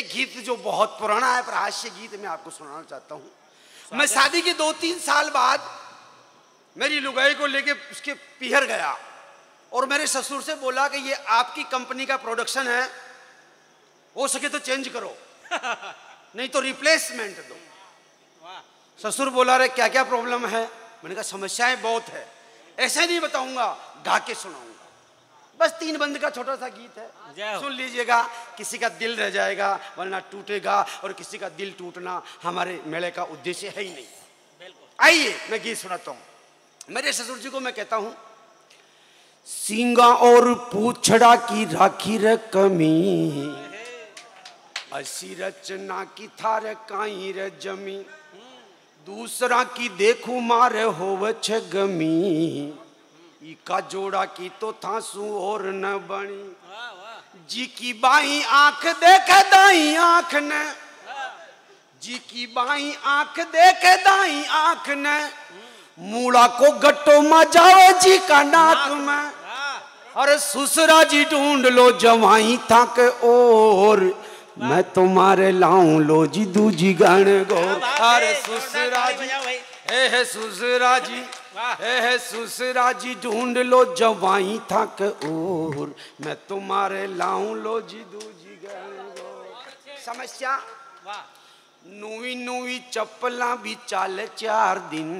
एक गीत जो बहुत पुराना है पर हास्य गीत मैं आपको सुनाना चाहता हूँ। मैं शादी के 2-3 साल बाद मेरी लुगाई को लेके उसके पीहर गया और मेरे ससुर से बोला कि ये आपकी कंपनी का प्रोडक्शन है, हो सके तो चेंज करो नहीं तो रिप्लेसमेंट दो। ससुर बोला रे क्या क्या प्रॉब्लम है? मैंने कहा समस्याएं बहुत है, ऐसे नहीं बताऊंगा, गा के सुनाऊंगा। बस 3 बंद का छोटा सा गीत है, सुन लीजिएगा। किसी का दिल रह जाएगा वरना टूटेगा, और किसी का दिल टूटना हमारे मेले का उद्देश्य है ही नहीं। आइए मैं गीत सुनाता हूँ। मेरे ससुर जी को मैं कहता हूँ, सिंगा और पूछड़ा की राखी र कमी, असी रचना की थार काई र जमी, दूसरा की देखू मार होव छ गमी, इका जोड़ा की तो थासू और न बनी, जी की बाई आंख देख दाई आंख ने, जी की बाई आंख देख दाई आंख ने, मूड़ा को गट्टो मा जाओ जी का नाक में, अरे सुसरा जी ढूंढ लो जवाई थाक और, मैं तुम्हारे लाऊ लो जी दूजी गान गो। अरे सुसरा जी हे सुसरा जी हे सुसरा जी ढूंढ लो जवाई थाक और, मैं तुम्हारे लाऊ लो जी दूजी गान गो। समस्या नूवी नूवी चप्पला भी चाले 4 दिन,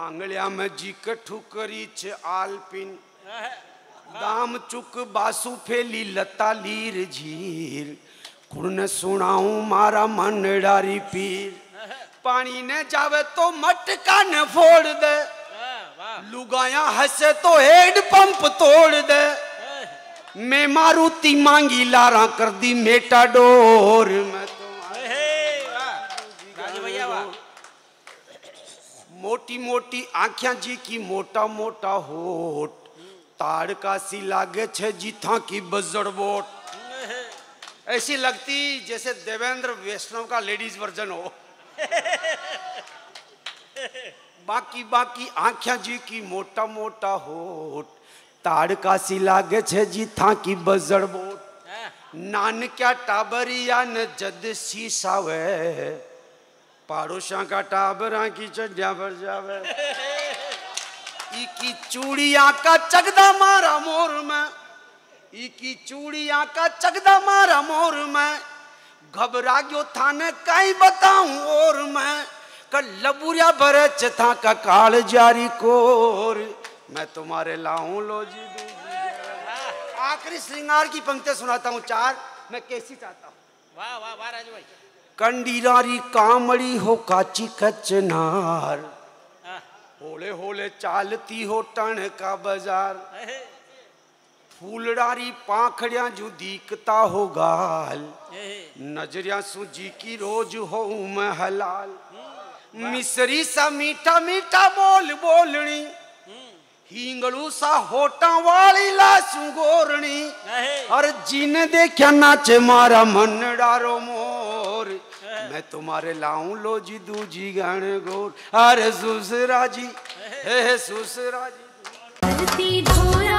आंगलिया में जी के ठुकरी छ आलपिन, दाम चुक बासु फेली लता लीर झीर, कुण सुनाऊ मारा मन डारी पीर, पानी ने जावे तो मटका न फोड़ दे, लुगाया हसे तो हेड पंप तोड़ दे, मैं मारुति मांगी लारा कर दी मेटाडोर, मैं मोटी मोटी आंखियां जी की मोटा मोटा होट, ताड़ का सी लागे छे जी था की बजड़ वोट, ऐसी लगती जैसे देवेंद्र वैष्णव का लेडीज वर्जन हो। बाकी बाकी आंखियां जी की मोटा मोटा होट, ताड़ का सी लागे छे जी था की बजड़ वोट, नान क्या टाबरिया न जद सीसावे, पाड़ोशा का टाबरा की चढ़िया भर जावे, इकी चूड़िया का चगदा मारा मोर में, इकी चूड़िया का चगदा मारा मोर में, घबरा गयो थाने कहीं बताऊं और मैं, कल लबूरिया भरे चथा का काल जारी कोर, मैं तुम्हारे लाऊं लो जी दूजी। आखिरी श्रृंगार की पंक्ति सुनाता हूँ 4, मैं कैसी चाहता हूँ। वाह वाह वाह राजू भाई। कंडीरारी कामड़ी हो काची कचनार, होले होले चालती हो टन का बाजार, फूलडारी पाखड़िया जो दीखता हो गाल, नजरिया सूजी की रोज हो मैं हलाल, मिसरी सा मीठा मीठा बोल बोलनी, हिंगलू सा होटा वाली लासू गोरणी, और जीने देखा नाचे मारा मन डारो मोर, मैं तुम्हारे लाऊं लो जी दूजी गान गोर। अरे सुसरा जी हे सुसरा जी।